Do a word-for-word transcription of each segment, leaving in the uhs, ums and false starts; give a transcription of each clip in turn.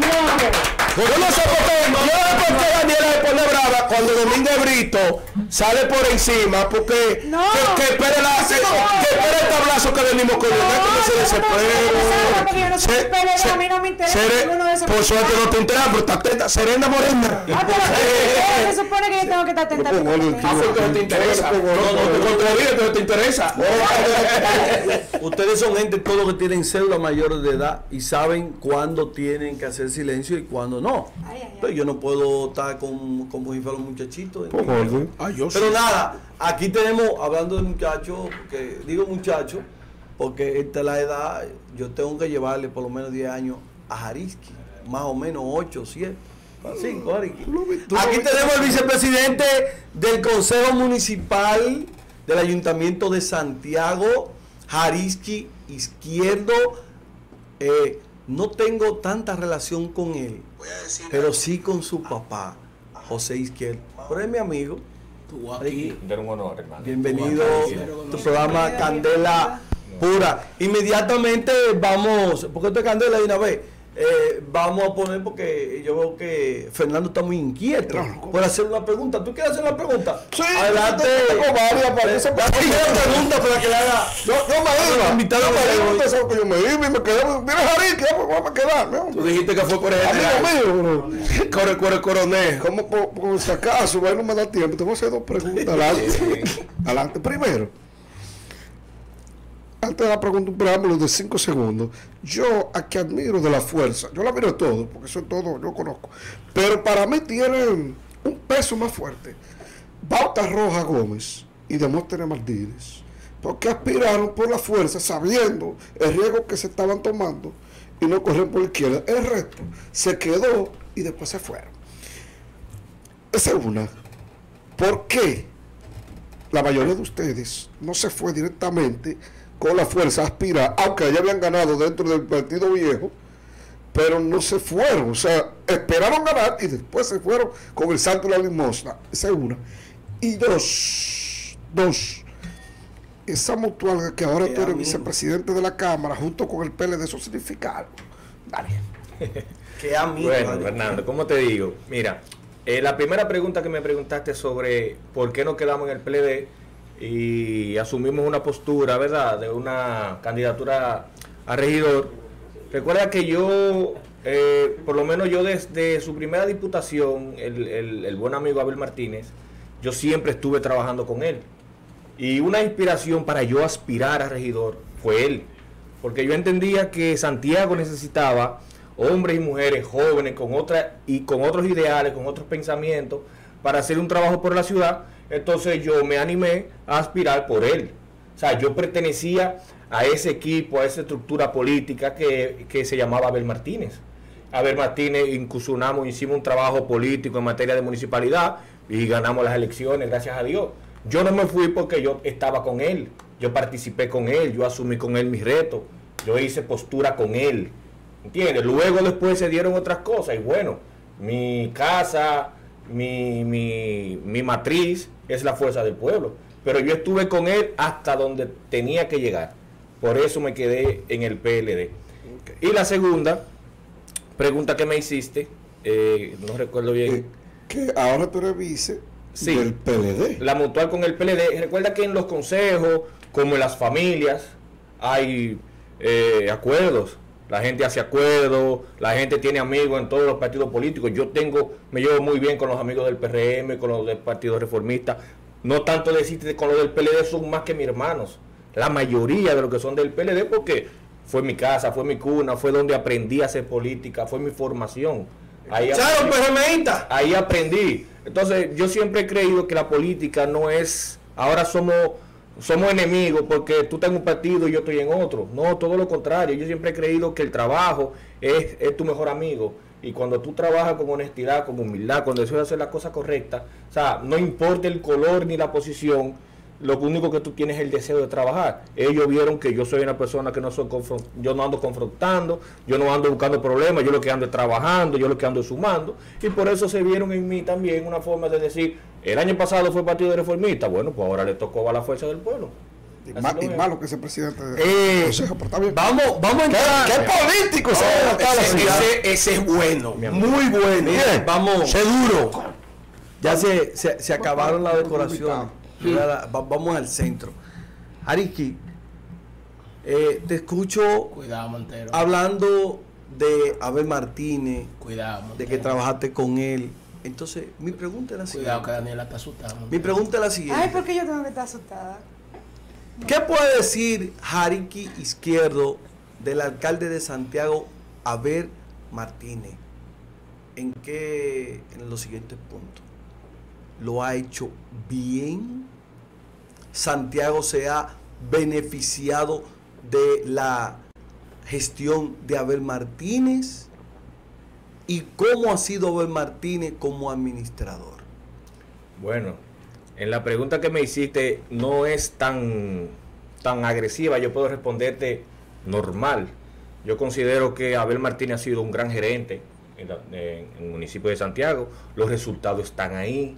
Yo no sé por qué, no sé por qué Daniela se pone brava cuando Domínguez Brito sale por encima, porque no, que, que espere el hace, no, que espere el tablazo que venimos con no, el no se desespera. Por suerte no te enteras, pero está atenta, Serena Morena. Ah, pero se supone que yo tengo que estar atenta. No, no te interesa. No, no te no te interesa. Ustedes son gente, todos que tienen cédula mayor de edad y saben cuándo tienen que hacer silencio y cuándo no. Ay, ay, ay. Pero yo no puedo estar con, con los muchachitos. Ay, yo Pero sí. nada, aquí tenemos, hablando de muchachos, que digo muchachos, porque esta es la edad, yo tengo que llevarle por lo menos diez años a Jarisky, más o menos ocho, siete. Sí, Jarisky. Aquí tenemos el vicepresidente del Consejo Municipal del Ayuntamiento de Santiago, Jarisky Izquierdo. Eh, no tengo tanta relación con él, pero sí con su papá, José Izquierdo. Pero es mi amigo. Aquí. Bienvenido a tu programa Candela Pura. Inmediatamente vamos, porque esto es Candela de una vez, eh, vamos a poner, porque yo veo que Fernando está muy inquieto por hacer una pregunta. ¿Tú quieres hacer una pregunta? Sí, adelante. Yo tengo varias para eso. Yo tengo preguntas para que le haga. Yo me iba, yo me yo me iba y me quedé. Mira, Jarisky, vamos a quedar. Tú dijiste que fue por ejemplo. Corre, corre, coronel. ¿Cómo por si acaso? No me da tiempo. Te voy a hacer dos preguntas. Adelante. Primero, antes de la pregunta, un preámbulo de cinco segundos. Yo a que admiro de la fuerza, yo la admiro todo, porque eso todo yo conozco, pero para mí tienen un peso más fuerte Bautista Rojas Gómez y Demóstenes Martínez, porque aspiraron por la fuerza sabiendo el riesgo que se estaban tomando y no corrieron por la izquierda. El resto se quedó y después se fueron. Esa es una. ¿Por qué la mayoría de ustedes no se fue directamente con la fuerza aspira, aunque ya habían ganado dentro del partido viejo, pero no se fueron? O sea, esperaron ganar y después se fueron con el salto de la limosna. Esa es una. Y dos, dos, esa mutual que ahora eh, tú eres amigo. Vicepresidente de la Cámara, junto con el P L D, eso significa algo. Dale. Qué amigo. Bueno, Fernando, ¿cómo te digo? Mira, eh, la primera pregunta que me preguntaste sobre por qué no quedamos en el P L D, y asumimos una postura, ¿verdad?, de una candidatura a regidor. Recuerda que yo, eh, por lo menos yo desde su primera diputación, el, el, el buen amigo Abel Martínez, yo siempre estuve trabajando con él. Y una inspiración para yo aspirar a regidor fue él. Porque yo entendía que Santiago necesitaba hombres y mujeres jóvenes con otra, y con otros ideales, con otros pensamientos, para hacer un trabajo por la ciudad. Entonces yo me animé a aspirar por él. O sea, yo pertenecía a ese equipo, a esa estructura política que, que se llamaba Abel Martínez. Abel Martínez incursionamos, hicimos un trabajo político en materia de municipalidad y ganamos las elecciones, gracias a Dios. Yo no me fui porque yo estaba con él, yo participé con él, yo asumí con él mis retos, yo hice postura con él, ¿entiendes? Luego después se dieron otras cosas y bueno, mi casa, mi, mi, mi matriz es la fuerza del pueblo, pero yo estuve con él hasta donde tenía que llegar, por eso me quedé en el P L D. Okay. Y la segunda pregunta que me hiciste, eh, no recuerdo bien, que ahora tú revises sí, del P L D, la mutual con el P L D. Recuerda que en los consejos, como en las familias, hay eh, acuerdos. La gente hace acuerdos, la gente tiene amigos en todos los partidos políticos. Yo tengo, me llevo muy bien con los amigos del P R M, con los del Partido Reformista. No tanto decirte con los del P L D, son más que mis hermanos. La mayoría de los que son del P L D, porque fue mi casa, fue mi cuna, fue donde aprendí a hacer política, fue mi formación. Ahí aprendí, ahí aprendí. Entonces, yo siempre he creído que la política no es, ahora somos... somos enemigos porque tú estás en un partido y yo estoy en otro. No, todo lo contrario. Yo siempre he creído que el trabajo es, es tu mejor amigo. Y cuando tú trabajas con honestidad, con humildad, cuando deseas hacer las cosas correctas, o sea, no importa el color ni la posición, lo único que tú tienes es el deseo de trabajar. Ellos vieron que yo soy una persona que no soy confront- yo no ando confrontando, yo no ando buscando problemas, yo lo que ando es trabajando, yo lo que ando es sumando. Y por eso se vieron en mí también una forma de decir... El año pasado fue partido reformista, bueno, pues ahora le tocó a la fuerza del pueblo. Y más, y más lo que es el presidente eh, del Consejo. Vamos, vamos a entrar. ¿Qué, qué político no, se va ese, ese, ese es bueno, muy bueno. Miren, vamos, seguro. Ya se, se, se acabaron las decoraciones. Sí. Vamos al centro. Jarisky, eh, te escucho. Cuidado, Montero. Hablando de Abel Martínez. Cuidado, Montero. De que trabajaste con él. Entonces, mi pregunta es la siguiente. Cuidado, que Daniela está asustada. Montero. Mi pregunta es la siguiente. Ay, ¿por qué yo tengo que estar asustada? ¿Qué puede decir Jarisky Izquierdo del alcalde de Santiago, Abel Martínez? ¿En qué? En los siguientes puntos. ¿Lo ha hecho bien? ¿Santiago se ha beneficiado de la gestión de Abel Martínez? ¿Y cómo ha sido Abel Martínez como administrador? Bueno, en la pregunta que me hiciste no es tan, tan agresiva. Yo puedo responderte normal. Yo considero que Abel Martínez ha sido un gran gerente en, la, en el municipio de Santiago. Los resultados están ahí.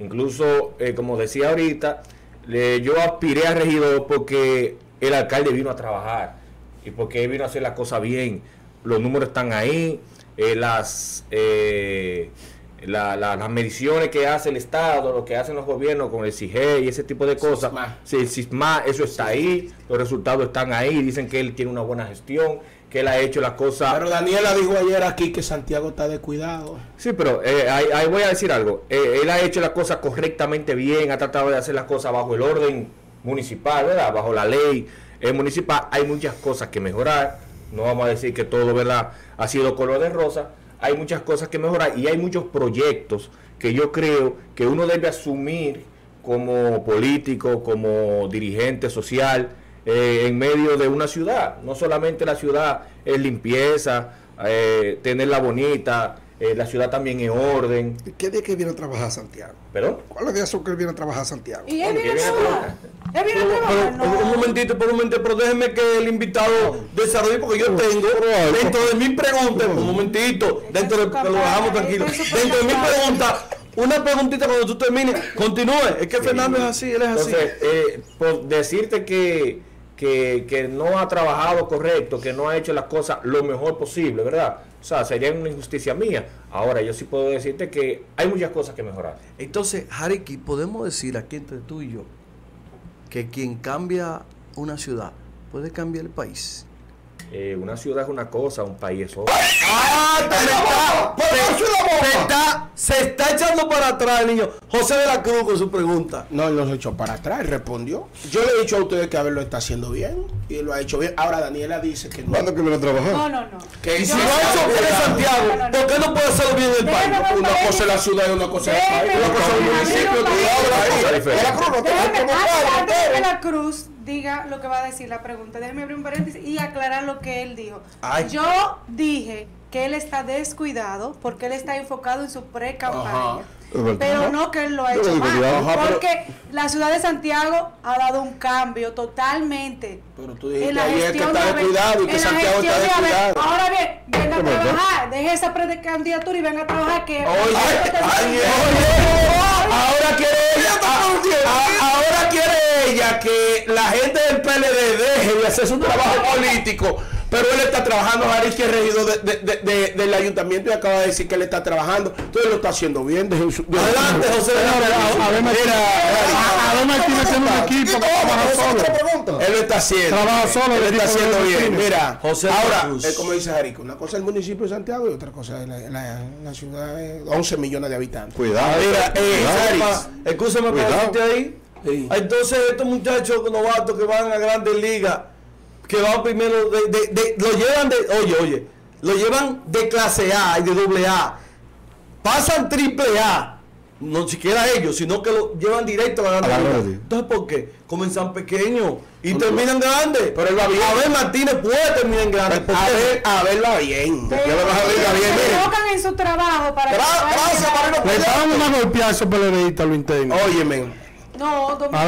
Incluso, eh, como decía ahorita, eh, yo aspiré a regidor porque el alcalde vino a trabajar y porque él vino a hacer las cosas bien. Los números están ahí. Eh, las... Eh, La, la, las mediciones que hace el Estado, lo que hacen los gobiernos con el C I G E y ese tipo de cosas, sí, el C I S M A, eso está ahí, los resultados están ahí, dicen que él tiene una buena gestión, que él ha hecho las cosas. Pero Daniela dijo ayer aquí que Santiago está descuidado. Sí, pero eh, ahí, ahí voy a decir algo, eh, él ha hecho las cosas correctamente bien, ha tratado de hacer las cosas bajo el orden municipal, ¿verdad? Bajo la ley eh, municipal. Hay muchas cosas que mejorar, no vamos a decir que todo, ¿verdad?, ha sido color de rosa. Hay muchas cosas que mejorar y hay muchos proyectos que yo creo que uno debe asumir como político, como dirigente social, eh, en medio de una ciudad. No solamente la ciudad es limpieza, eh, tenerla bonita, eh, la ciudad también es orden. ¿Qué día que viene a trabajar Santiago? ¿Perdón? ¿Cuáles días son que viene a trabajar Santiago? ¿Y él viene a trabajar? Él viene a trabajar. No, no, no. Un momentito, por un momento, pero déjeme que el invitado desarrolle, porque yo tengo dentro de mis preguntas, un momentito, dentro de, lo dejamos tranquilo, dentro de mis preguntas, una preguntita cuando tú termines, continúe, es que sí, Fernando es así, él es así. Entonces, eh, por decirte que, que, que no ha trabajado correcto, que no ha hecho las cosas lo mejor posible, ¿verdad? O sea, sería una injusticia mía. Ahora, yo sí puedo decirte que hay muchas cosas que mejorar. Entonces, Jarisky, podemos decir aquí entre tú y yo, que quien cambia una ciudad puede cambiar el país. Eh, una ciudad es una cosa, un país es otra. ¡Ah! Se está echando para atrás el niño. José de la Cruz con su pregunta. No, él no se echó para atrás, respondió. Yo le he dicho a ustedes que Abel lo está haciendo bien y lo ha hecho bien. Ahora Daniela dice que no. ¿Cuándo que me lo trabajó? No, no, no. Que y si no eso quiere Santiago, no, no, no. ¿Por qué no puede hacerlo bien el país? Una cosa es la ciudad y una cosa es el país. Una cosa es el municipio, otra cosa es la Cruz. Déjame, de la Cruz diga lo que va a decir la pregunta. Déjeme abrir un paréntesis y aclarar lo que él dijo. Ay. Yo dije que él está descuidado porque él está enfocado en su pre-campaña. Pero no que él lo ha hecho mal. Ajá, porque pero... la ciudad de Santiago ha dado un cambio totalmente. Pero tú dijiste en la ayer gestión que está descuidado y que Santiago está descuidado. Ahora bien, venga a trabajar. Deje esa precandidatura y venga a trabajar. Que oye, oye, oye, ahora quiere ella, a, a, ahora quiere ella que la gente del P L D deje de hacer su trabajo político. Pero él está trabajando, Jarisky, el regidor de, de, de, de, del ayuntamiento, y acaba de decir que él está trabajando. Entonces lo está haciendo bien. Desde su, desde adelante, su, José. A ver, Martínez tiene un equipo que trabaja solo. Él lo está haciendo. Trabaja solo. Él lo está haciendo bien. Mira, José, ahora, eh, como dice Jarisky, una cosa es el municipio de Santiago y otra cosa es la, la, la ciudad de once millones de habitantes. Cuidado. Mira, escúchame, para ahí. Entonces, estos muchachos novatos que van a Grandes Ligas, que van primero, de, de, de, lo llevan de, oye, oye, lo llevan de clase A y de doble A, pasan triple A, no siquiera ellos, sino que lo llevan directo a la grande. Entonces, ¿por qué? Comienzan pequeños y terminan grandes. Pero él va bien. Abel Martínez puede terminar en grande. A ver, a verla bien. Porque lo vas a verla bien. Se enfocan en su trabajo para que... Gracias, Marino. Le estaban una golpeada a esos peleadistas, lo entiendo. Óyeme. No, Domingo,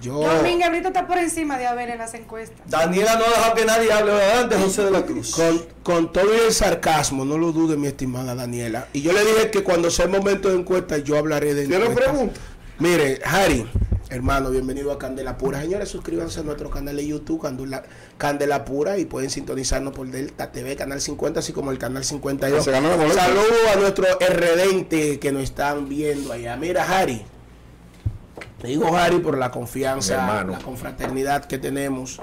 Domínguez Brito está por encima de Abel en las encuestas. Daniela no ha dejado que nadie hable adelante, José de la Cruz. Con, con todo el sarcasmo, no lo dude, mi estimada Daniela. Y yo le dije que cuando sea el momento de encuesta, yo hablaré de encuesta. Yo le pregunto. Mire, Jari, hermano, bienvenido a Candela Pura. Señores, suscríbanse a nuestro canal de YouTube, Candela, Candela Pura, y pueden sintonizarnos por Delta T V, Canal cincuenta, así como el Canal cincuenta y dos. Saludos a nuestros erredentes que nos están viendo allá. Mira, Jari, te digo Jari por la confianza, la confraternidad que tenemos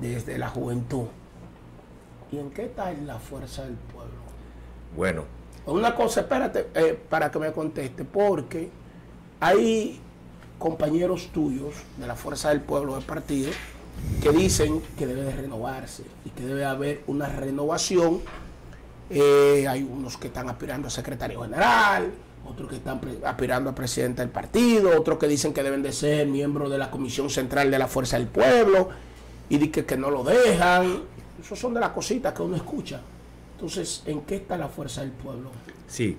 desde la juventud. ¿Y en qué está la fuerza del pueblo? Bueno. Una cosa, espérate, eh, para que me conteste, porque hay compañeros tuyos de la fuerza del pueblo del partido que dicen que debe de renovarse y que debe haber una renovación. Eh, hay unos que están aspirando a secretario general, otros que están aspirando a presidente del partido, otros que dicen que deben de ser miembros de la Comisión Central de la Fuerza del Pueblo y dicen que, que no lo dejan. Esas son de las cositas que uno escucha. Entonces, ¿en qué está la fuerza del pueblo? Sí,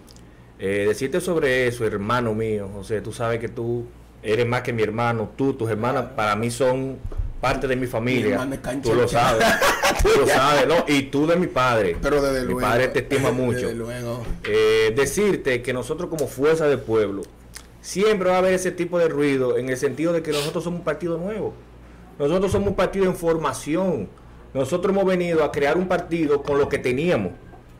eh, decirte sobre eso, hermano mío, José, tú sabes que tú eres más que mi hermano, tú, tus hermanas para mí son parte de mi familia, mi tú lo sabes, tú lo sabes, ¿no? Y tú de mi padre, pero desde mi luego, padre te estima mucho. Luego. Eh, decirte que nosotros como fuerza del pueblo, siempre va a haber ese tipo de ruido en el sentido de que nosotros somos un partido nuevo, nosotros somos un partido en formación. Nosotros hemos venido a crear un partido con lo que teníamos.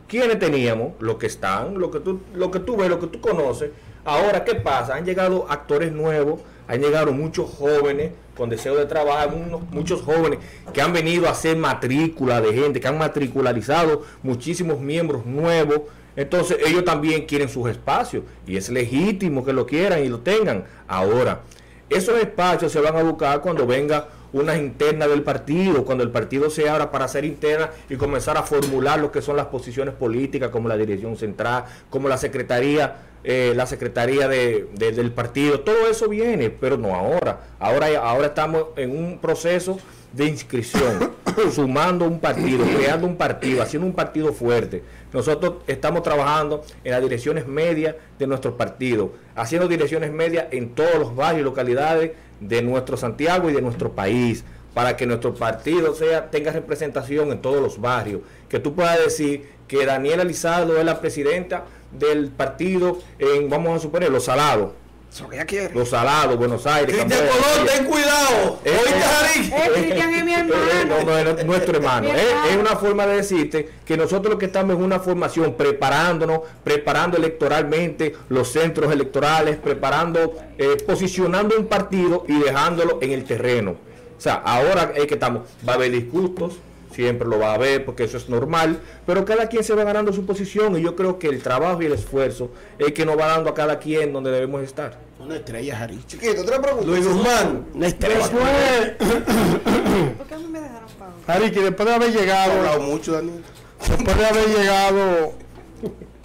¿Quiénes teníamos? Los que están, lo que tú, lo que tú ves, lo que tú conoces. Ahora, ¿qué pasa? Han llegado actores nuevos, han llegado muchos jóvenes con deseo de trabajar, unos, muchos jóvenes que han venido a hacer matrícula de gente, que han matricularizado muchísimos miembros nuevos. Entonces, ellos también quieren sus espacios y es legítimo que lo quieran y lo tengan. Ahora, esos espacios se van a buscar cuando venga una interna del partido, cuando el partido se abra para hacer interna y comenzar a formular lo que son las posiciones políticas, como la dirección central, como la secretaría, eh, la secretaría de, de, del partido. Todo eso viene, pero no ahora. Ahora, ahora estamos en un proceso de inscripción, sumando un partido, creando un partido, haciendo un partido fuerte. Nosotros estamos trabajando en las direcciones medias de nuestro partido, haciendo direcciones medias en todos los barrios y localidades de nuestro Santiago y de nuestro país, para que nuestro partido sea tenga representación en todos los barrios, que tú puedas decir que Daniela Lizardo es la presidenta del partido en, vamos a suponer, Los Salados. Eso que ella quiere. Los Salados, Buenos Aires. Cristian Colón, ten cuidado. Eh, eh, eh, Cristian es mi hermano. Eh, no, no, es nuestro hermano. Es, es una forma de decirte que nosotros lo que estamos en una formación, preparándonos, preparando electoralmente los centros electorales, preparando, eh, posicionando un partido y dejándolo en el terreno. O sea, ahora es que estamos, va a haber disgustos, siempre lo va a haber porque eso es normal, pero cada quien se va ganando su posición y yo creo que el trabajo y el esfuerzo es que nos va dando a cada quien donde debemos estar. Una estrella, Jari. Chiquito, otra pregunta. Luis Guzmán, una estrella. ¿Por qué no me dejaron pago? Jari, que después de haber llegado... He hablado mucho, Daniel. Después de haber llegado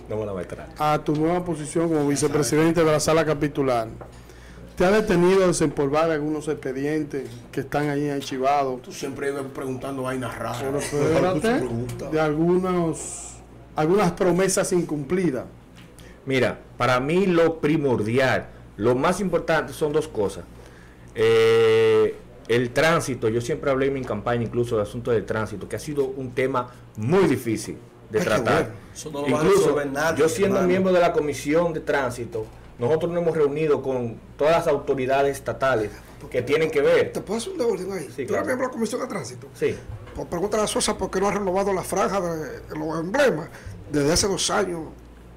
no me la voy a, a tu nueva posición como vicepresidente de la sala capitular, ¿te ha detenido a desempolvar algunos expedientes que están ahí archivados? Tú siempre ibas preguntando vainas raras. Pero espérate, de algunos, algunas promesas incumplidas. Mira, para mí lo primordial, lo más importante son dos cosas. Eh, el tránsito, yo siempre hablé en mi campaña incluso del asunto del tránsito, que ha sido un tema muy difícil de es tratar. Bueno, no incluso nadie, yo siendo hermano. miembro de la Comisión de Tránsito, nosotros nos hemos reunido con todas las autoridades estatales que tienen que ver. ¿Te puedo hacer un devolver ahí? Sí, claro. Tú eres miembro de la Comisión de Tránsito. Sí. Pues pregúntale a Sosa por qué no ha renovado la franja de los emblemas desde hace dos años.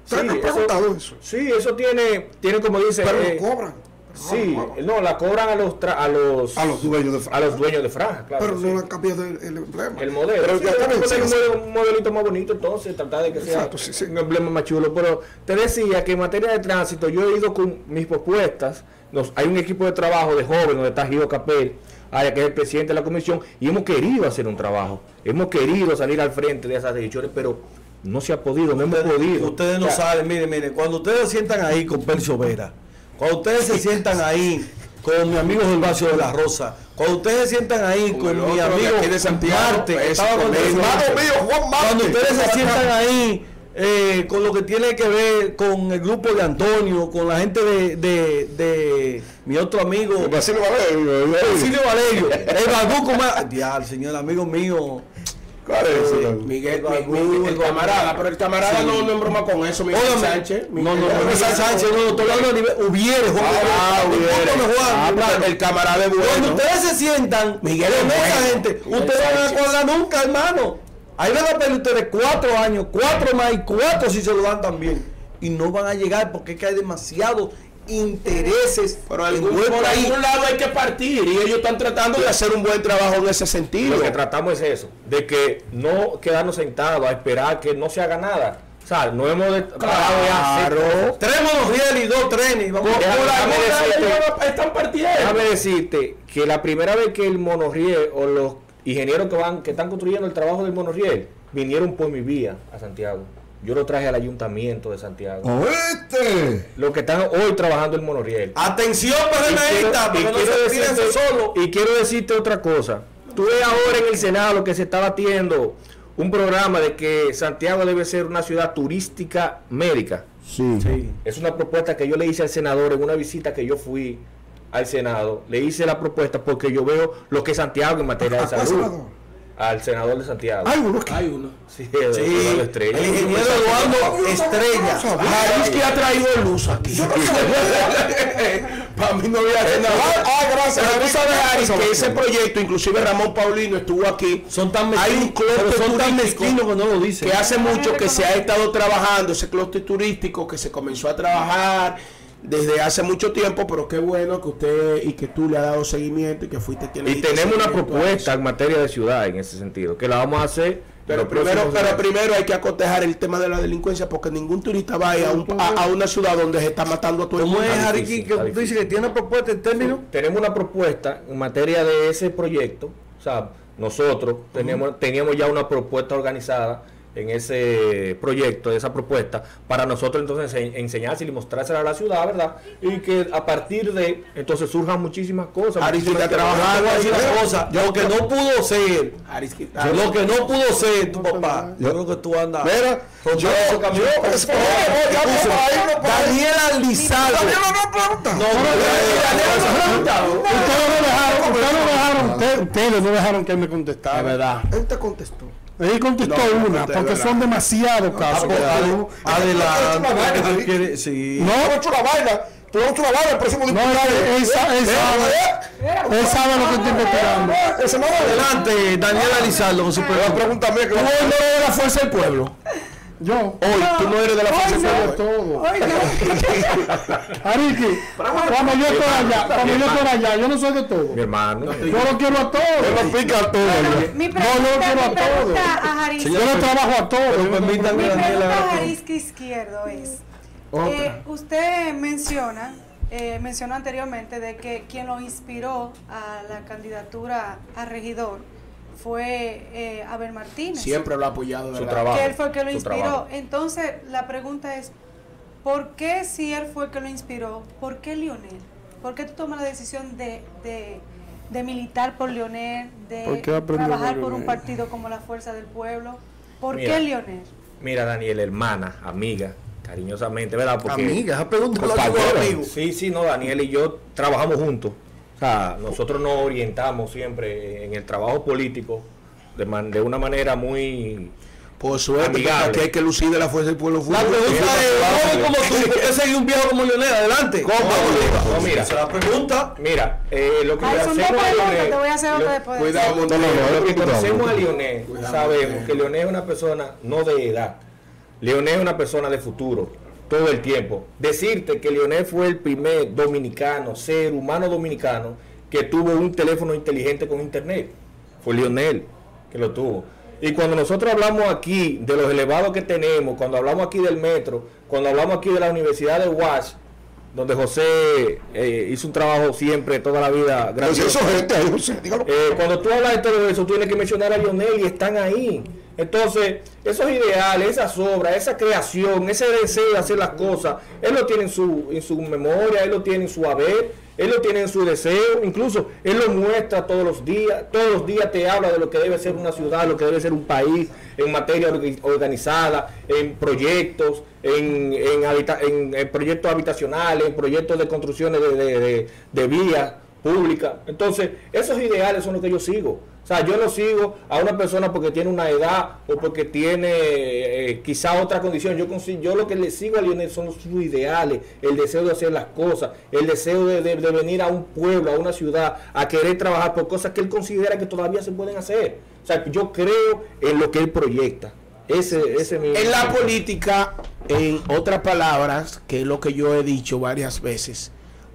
¿Ustedes sí, no han preguntado eso? Sí, eso tiene, tiene como dice... Pero eh, lo cobran. Sí, no, la cobran a los tra a los, a los dueños de franja. A los dueños de franja, claro. Pero no le han cambiado el, el emblema. El modelo. Pero sí, ya sí, sí, un, un modelito más bonito, entonces, tratar de que exacto, sea sí, sí. un emblema más chulo. Pero te decía que en materia de tránsito, yo he ido con mis propuestas. Nos, hay un equipo de trabajo de jóvenes donde está Gio Capel, que es el presidente de la comisión, y hemos querido hacer un trabajo. Hemos querido salir al frente de esas decisiones, pero no se ha podido, no hemos podido. Ustedes no o sea, saben, miren, miren, cuando ustedes se sientan ahí con Percio Vera, cuando ustedes se sientan ahí con mi amigo Gilbacio de la Rosa, cuando ustedes se sientan ahí con, con mi amigo de Santiago, Marte, que estaba con el hermano mío, Juan Marte, cuando ustedes se sientan ahí eh, con lo que tiene que ver con el grupo de Antonio, con la gente de, de, de mi otro amigo Brasilio Valerio, Brasilio Valerio, el Babuco, el señor amigo mío ¿Cuál es ese? Miguel, Miguel el camarada, pero el camarada sí. no, no en broma con eso, Miguel Oye, Sánchez. Miguel, no, no, no, Miguel Sánchez, no, estoy hablando de nivel. Hubiere, Juan. Ah, hubiere. El camarada es bueno. Cuando ustedes se sientan, Miguel es buena gente, ustedes no van a acordar nunca, hermano. Ahí van a perder ustedes cuatro años, cuatro más y cuatro si se lo dan también. Y no van a llegar porque es que hay demasiado intereses. Pero algún, por ahí. algún lado hay que partir y ellos están tratando de hacer un buen trabajo en ese sentido. Lo que tratamos es eso, de que no quedarnos sentados a esperar que no se haga nada. O sea, no hemos de... Claro. claro. Tres monorrieles y dos trenes. Vamos por, déjame, por déjame decirte, están partiendo. Déjame decirte que la primera vez que el monorriel o los ingenieros que van que están construyendo el trabajo del monorriel vinieron por mi vía a Santiago. Yo lo traje al ayuntamiento de Santiago. ¡Oíste! Los que están hoy trabajando el monorriel. ¡Atención, PRMistas! Y, no y quiero decirte otra cosa. Tú ves ahora en el Senado lo que se está batiendo un programa de que Santiago debe ser una ciudad turística médica. Sí. sí. Es una propuesta que yo le hice al senador en una visita que yo fui al Senado. Le hice la propuesta porque yo veo lo que es Santiago en materia de salud. Al senador de Santiago. Hay uno. Hay uno. Sí, el sí. Eduardo Estrella. El ingeniero Eduardo Estrella. Jarisky ha traído luz aquí. Para mí no había nada. Ah, gracias. Pero tú sabes, Jarisky, que ese proyecto, inclusive Ramón Paulino estuvo aquí. Son tan mezquinos. Hay un clúster turístico que no lo dice. Que hace mucho que se ha estado trabajando, ese clúster turístico que se comenzó a trabajar desde hace mucho tiempo, pero qué bueno que usted y que tú le has dado seguimiento y que fuiste quien le Y tenemos una propuesta en materia de ciudad en ese sentido, que la vamos a hacer. Pero primero, pero primero hay que acotejar el tema de la delincuencia, porque ningún turista va a, un, a, a una ciudad donde se está matando a todo el mundo. ¿Cómo es, Jarisky, que tú dices que tiene una propuesta en términos? Sí, tenemos una propuesta en materia de ese proyecto. O sea, nosotros tenemos, uh-huh. teníamos ya una propuesta organizada en ese proyecto, esa propuesta, para nosotros entonces enseñársela y mostrársela a la ciudad, ¿verdad? Y que a partir de entonces surjan muchísimas cosas. Jarisky está trabajando muchísimas cosas. Lo que no pudo ser, Jarisky, lo que no pudo ser tu papá, yo creo que tú andas. Mira, yo, Daniela Lizardo. No, no, no, no, ustedes no dejaron que me contestara, ¿verdad? Él te contestó. Él contestó no, una, porque verdad. son demasiados casos. No, adelante. Sí. No, no he hecho una vaina. Tú no has hecho una vaina, el próximo diputado. No, él sabe lo que está investigando. Adelante, Daniela Lizardo, con su pregunta. Pregúntame que. ¿Tú no eres de la fuerza del pueblo? Yo. Hoy, tú no eres de la fuerza del pueblo. Jarisky, cuando yo estoy allá, cuando yo estoy allá, yo no soy de todo. Mi hermano. Yo lo quiero a todos. Yo lo pica a todos. No, yo lo quiero a todos. Yo lo trabajo a todos. Mi pregunta a Jarisky Izquierdo es, usted menciona, mencionó anteriormente de que quien lo inspiró a la candidatura a regidor fue eh, Abel Martínez. Siempre lo ha apoyado, ¿verdad? Su trabajo, que él fue el que lo inspiró. Trabajo. Entonces, la pregunta es, ¿por qué si él fue el que lo inspiró? ¿Por qué Leonel? ¿Por qué tú tomas la decisión de, de, de militar por Leonel, de ¿Por trabajar por un partido como la Fuerza del Pueblo? ¿Por mira, qué Leonel? Mira, Daniel, hermana, amiga, cariñosamente, ¿verdad? Porque amiga, esa pregunta la amigo. Sí, sí, no, Daniel y yo trabajamos juntos. O sea, nosotros nos orientamos siempre en el trabajo político de, man, de una manera muy por suerte que hay que lucir de la fuerza del pueblo. La pregunta es, como tú, usted seguir un viejo como Leonel, adelante. ¿Cómo? No, mira, la pregunta, mira, eh, lo que conocemos a Leonel, sabemos que Leonel es una persona no de edad, Leonel es una persona de futuro. Todo el tiempo. Decirte que Leonel fue el primer dominicano, ser humano dominicano, que tuvo un teléfono inteligente con internet. Fue Leonel que lo tuvo. Y cuando nosotros hablamos aquí de los elevados que tenemos, cuando hablamos aquí del metro, cuando hablamos aquí de la Universidad de Washington, donde José eh, hizo un trabajo siempre, toda la vida. Gracias. Eh, cuando tú hablas de todo eso, tú tienes que mencionar a Leonel y están ahí. Entonces, esos ideales, esas obras, esa creación, ese deseo de hacer las cosas, él lo tiene en su, en su memoria, él lo tiene en su haber, él lo tiene en su deseo, incluso él lo muestra todos los días, todos los días te habla de lo que debe ser una ciudad, lo que debe ser un país, en materia organizada, en proyectos, en, en, habita en, en proyectos habitacionales, en proyectos de construcciones de, de, de, de vías públicas. Entonces, esos ideales son los que yo sigo. O sea, yo no sigo a una persona porque tiene una edad o porque tiene eh, quizá otra condición. Yo, yo lo que le sigo a Leonel son sus ideales, el deseo de hacer las cosas, el deseo de, de, de venir a un pueblo, a una ciudad, a querer trabajar por cosas que él considera que todavía se pueden hacer. O sea, yo creo en lo que él proyecta. Ese, ese mi en la política, en otras palabras, que es lo que yo he dicho varias veces,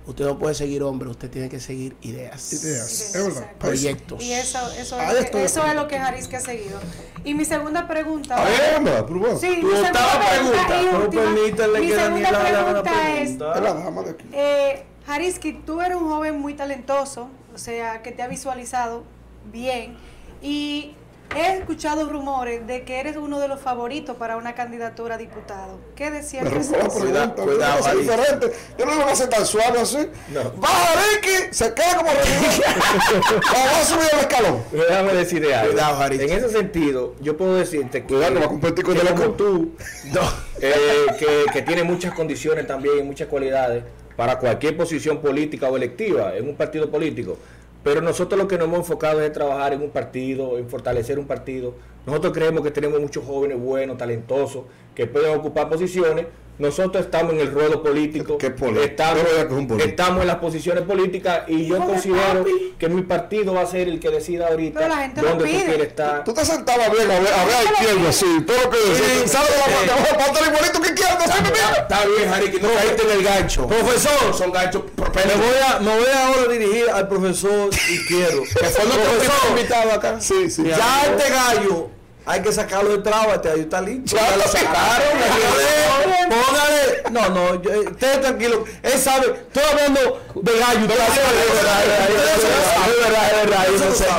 usted no puede seguir hombres, usted tiene que seguir ideas. Ideas, sí, es verdad. Proyectos. Y eso, eso, ah, es, que, eso es lo que Jarisky ha seguido. Y mi segunda pregunta. A ver, va, va. Sí, tu mi segunda pregunta. pregunta no permítanle que Daniela le haga una pregunta. Es la dama de aquí. Eh, Jarisky, tú eres un joven muy talentoso, o sea, que te ha visualizado bien. Y he escuchado rumores de que eres uno de los favoritos para una candidatura a diputado. ¿Qué decías? Cuidado, cuidado, diferente. Yo no lo voy a hacer tan suave así. No. Va Jarisky, se queda como regidor. Va a subir el escalón. Déjame decir algo. Cuidado, Jarisky. En ese sentido, yo puedo decirte que cuidado, va a competir con como tú, no. eh, que, que tiene muchas condiciones también y muchas cualidades para cualquier posición política o electiva en un partido político. Pero nosotros lo que nos hemos enfocado es en trabajar en un partido, en fortalecer un partido. Nosotros creemos que tenemos muchos jóvenes buenos, talentosos, que pueden ocupar posiciones. Nosotros estamos en el ruedo político, ¿Qué estamos, ¿Qué estamos en las posiciones políticas y yo considero que mi partido va a ser el que decida ahorita dónde tú quieres estar. Tú te sentabas bien a ver a Izquierdo así, todo lo que decís, ¿sabes? Vamos a faltar igualito que Izquierdo. Está bien, Jarisky, no caíste en el gancho. Profesor, son ganchos. Me voy ahora a dirigir al profesor Izquierdo. Que fue el profesor invitado acá. Sí, sí. Ya este gallo hay que sacarlo de traba, este ahí está listo. Ya lo sacaron, póngale. No, no, usted tranquilo. Él sabe, estoy hablando de gallo.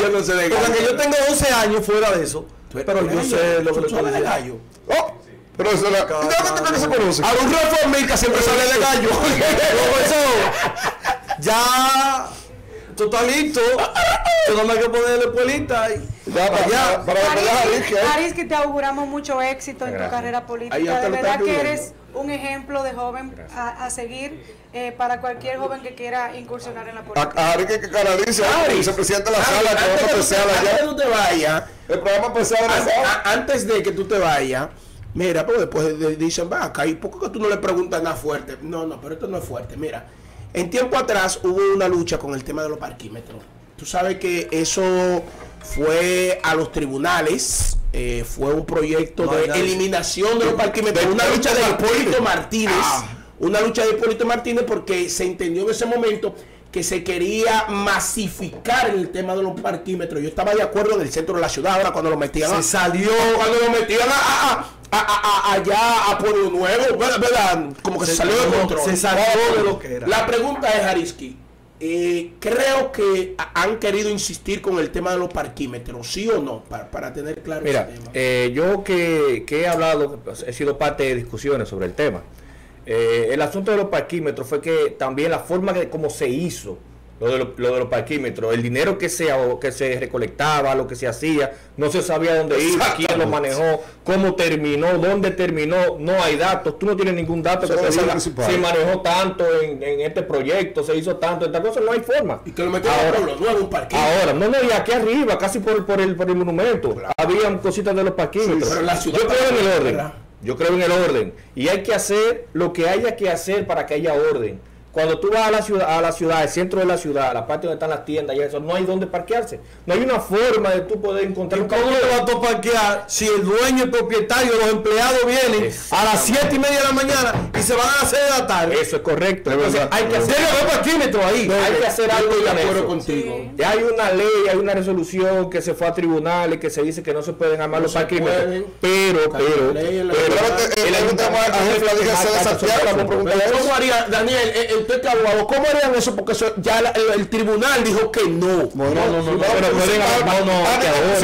Yo no sé de gallo. Porque yo tengo once años fuera de eso, pero yo sé lo que le sale de gallo. Pero eso es lo que se conoce. A un reformista siempre sale de gallo. Ya. Tú estás listo, tú no me hay que ponerle puelita. Ya, para allá. Jarisky, Jarisky, te auguramos mucho éxito en tu carrera política. De verdad que eres un ejemplo de joven a, a seguir eh, para cualquier joven que quiera incursionar en la política. A Jarisky, que canalice, vicepresidente de la sala, que va a empezar allá. Antes de que tú te vayas, el programa empezó ahora. Antes de que tú te vayas, mira, pero después dicen, va, acá, ¿y por qué tú no le preguntas nada fuerte? No, no, pero esto no es fuerte, mira. En tiempo atrás hubo una lucha con el tema de los parquímetros. Tú sabes que eso fue a los tribunales, eh, fue un proyecto no, de no, eliminación no, de los parquímetros, de, una de, lucha de Hipólito Martínez, ah. una lucha de Hipólito Martínez porque se entendió en ese momento que se quería masificar el tema de los parquímetros. Yo estaba de acuerdo en el centro de la ciudad, ahora cuando lo metían... Se salió cuando lo metían a... a, a A, a, a, allá a Pueblo Nuevo, ¿verdad? Como que se, se salió de control. Se salió de lo que era. La pregunta es, Jarisky, eh, creo que han querido insistir con el tema de los parquímetros, ¿sí o no? Para, para tener claro Mira, el tema. Eh, yo que, que he hablado, he sido parte de discusiones sobre el tema. Eh, el asunto de los parquímetros fue que también la forma que, como se hizo Lo de, lo, lo de los parquímetros, el dinero que se, que se recolectaba, lo que se hacía, no se sabía dónde iba, quién lo manejó, cómo terminó, dónde terminó, no hay datos, tú no tienes ningún dato, o sea, que se, se manejó tanto en, en este proyecto, se hizo tanto, esta cosa no hay forma. Y que lo metieron ahora, pueblo, no era un parquímetro. Ahora, no, no, y aquí arriba, casi por, por, el, por el monumento, claro, había cositas de los parquímetros. Sí, pero la ciudad yo creo en el orden, ¿verdad? Yo creo en el orden, y hay que hacer lo que haya que hacer para que haya orden. Cuando tú vas a la ciudad, a la ciudad, el centro de la ciudad, la parte donde están las tiendas y eso, no hay dónde parquearse. No hay una forma de tú poder encontrar un carro. ¿Cómo lo vas a parquear si el dueño, el propietario, los empleados vienen a las siete y media de la mañana y se van a las seis de la tarde? Eso es correcto. Entonces, hay que hacer los parquímetros ahí. No, hay que hacer algo de acuerdo contigo. Sí. Ya hay una ley, hay una resolución que se fue a tribunales, que se dice que no se pueden armar no los parquímetros. Pueden. Pero, pero, pero, ¿cómo haría, Daniel? El, Usted, abogado, ¿cómo harían eso? Porque eso ya la, el, el tribunal dijo que no. No, no, no, no, no, pero pueden haber, no, no, ahora,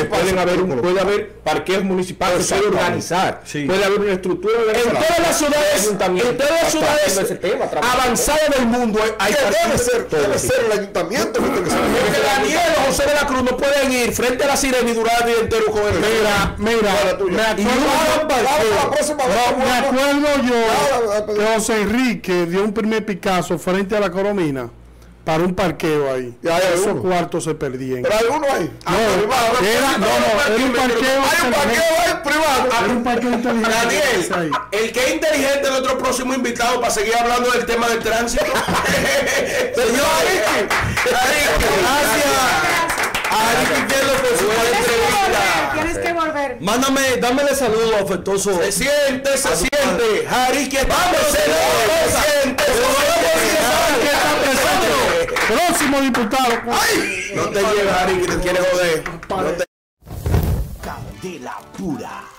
pueden haber un, puede haber parqueos municipales, se puede organizar, sí, puede haber una estructura de en todas las ciudades, en todas las ciudades avanzadas del mundo hay debe ser, debe ser el ayuntamiento. Porque Daniel o José de la Cruz no pueden ir frente a la sirena y durar el día entero con el mira, mira, me acuerdo yo José Enrique dio un primer picado frente a la Coromina, para un parqueo ahí. Esos uno. cuartos se perdían. ¿Pero hay uno ahí? No, privado, era, no, no, era un parqueo. Hay un parqueo ahí privado. Hay un parqueo inteligente. Daniel, el que es inteligente es nuestro próximo invitado para seguir hablando del tema del tránsito. Señores, gracias. Tienes que volver. Mándame, dámele saludo afectuoso. Se siente, se siente. Jarisky, vamos, se siente. Próximo diputado. Ay, no te lleves, Jarisky, te quiere joder. Candela Pura.